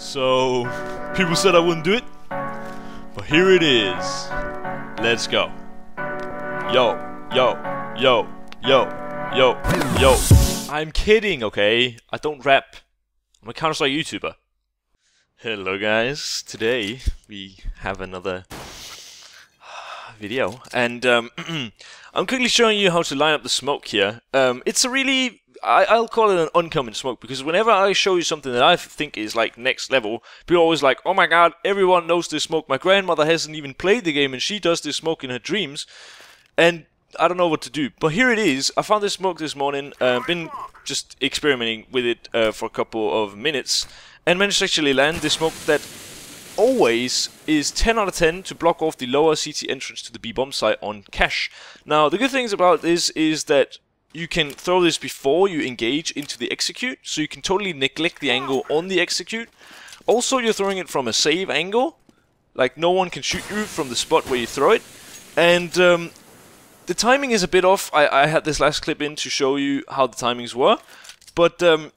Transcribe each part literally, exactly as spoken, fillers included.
So people said I wouldn't do it, but here it is. Let's go. Yo, yo, yo, yo, yo, yo. I'm kidding, okay? I don't rap. I'm a Counter-Strike YouTuber. Hello guys, today we have another video, and um, I'm quickly showing you how to line up the smoke here. Um, it's a really, I, I'll call it an uncommon smoke, because whenever I show you something that I think is like next level, people are always like, oh my god, everyone knows this smoke, my grandmother hasn't even played the game and she does this smoke in her dreams, and I don't know what to do. But here it is. I found this smoke this morning, uh, been just experimenting with it uh, for a couple of minutes, and managed to actually land this smoke that always is ten out of ten to block off the lower C T entrance to the B-bomb site on cache. Now, the good things about this is that you can throw this before you engage into the execute, so you can totally neglect the angle on the execute. Also, you're throwing it from a save angle, like no one can shoot you from the spot where you throw it, and um, the timing is a bit off. I, I had this last clip in to show you how the timings were, but um,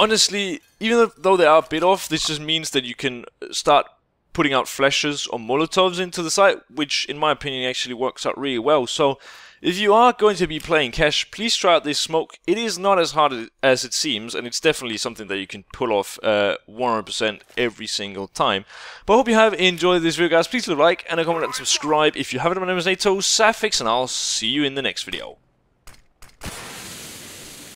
honestly, even though they are a bit off, this just means that you can start putting out flashes or molotovs into the site, which in my opinion actually works out really well. So if you are going to be playing cache, please try out this smoke. It is not as hard as it seems, and it's definitely something that you can pull off uh, one hundred percent every single time. But I hope you have enjoyed this video, guys. Please leave a like and a comment and subscribe if you haven't. My name is Nato Safix, and I'll see you in the next video.